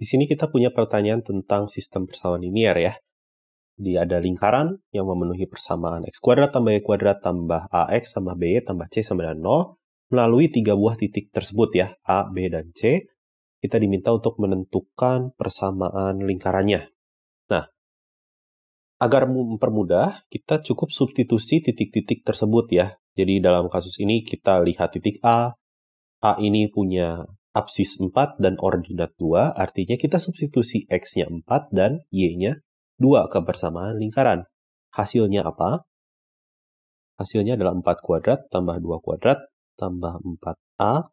Di sini kita punya pertanyaan tentang sistem persamaan linier ya. Jadi ada lingkaran yang memenuhi persamaan x kuadrat tambah y kuadrat tambah ax tambah by tambah c sama dengan 0 melalui 3 buah titik tersebut ya, a, b, dan c. Kita diminta untuk menentukan persamaan lingkarannya. Nah, agar mempermudah, kita cukup substitusi titik-titik tersebut ya. Jadi dalam kasus ini kita lihat titik A ini punya absis 4 dan ordinat 2, artinya kita substitusi X-nya 4 dan Y-nya 2 ke persamaan lingkaran. Hasilnya apa? Hasilnya adalah 4 kuadrat tambah 2 kuadrat tambah 4A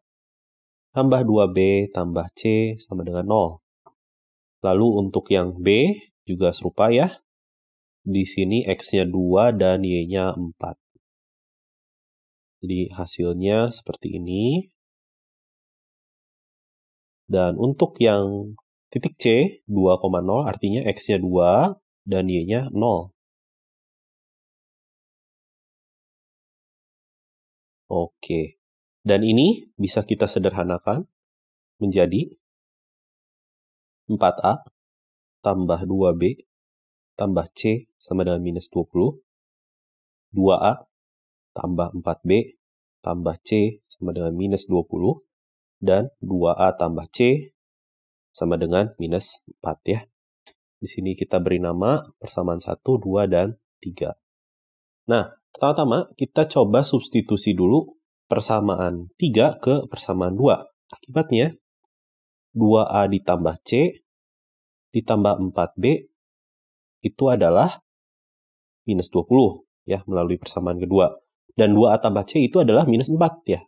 tambah 2B tambah C sama dengan 0. Lalu untuk yang B juga serupa ya. Di sini X-nya 2 dan Y-nya 4. Jadi hasilnya seperti ini. Dan untuk yang titik C, 2,0, artinya X-nya 2 dan Y-nya 0. Oke. Dan ini bisa kita sederhanakan menjadi 4A tambah 2B tambah C sama dengan minus 20. 2A tambah 4B tambah C sama dengan minus 20. Dan 2A tambah C sama dengan minus 4 ya. Di sini kita beri nama persamaan 1, 2, dan 3. Nah, pertama-tama kita coba substitusi dulu persamaan 3 ke persamaan 2. Akibatnya, 2A ditambah C ditambah 4B itu adalah minus 20 ya melalui persamaan kedua. Dan 2A tambah C itu adalah minus 4 ya.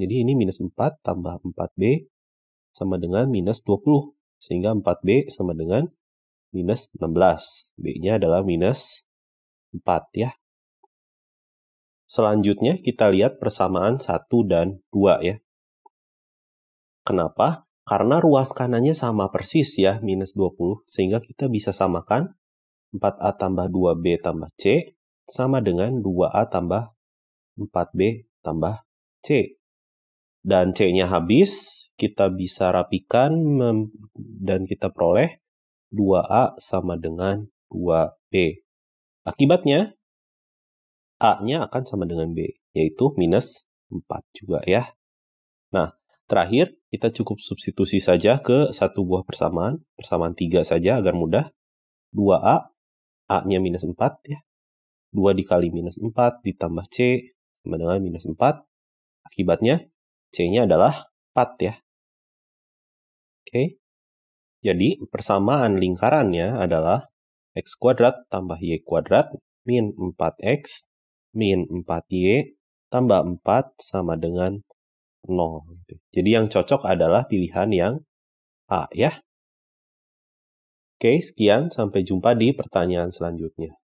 Jadi ini minus 4 tambah 4B sama dengan minus 20. Sehingga 4B sama dengan minus 16. B-nya adalah minus 4 ya. Selanjutnya kita lihat persamaan 1 dan 2 ya. Kenapa? Karena ruas kanannya sama persis ya, minus 20. Sehingga kita bisa samakan 4A tambah 2B tambah C sama dengan 2A tambah 4B tambah C. Dan C-nya habis, kita bisa rapikan dan kita peroleh 2A sama dengan 2B. Akibatnya, A-nya akan sama dengan B, yaitu minus 4 juga ya. Nah, terakhir kita cukup substitusi saja ke satu buah persamaan 3 saja agar mudah. 2A, A-nya minus 4 ya. 2 dikali minus 4 ditambah C sama dengan minus 4. Akibatnya, C-nya adalah 4 ya. Oke. Jadi persamaan lingkarannya adalah X kuadrat tambah Y kuadrat min 4X min 4Y tambah 4 sama dengan 0. Jadi yang cocok adalah pilihan yang A ya. Oke, sekian. Sampai jumpa di pertanyaan selanjutnya.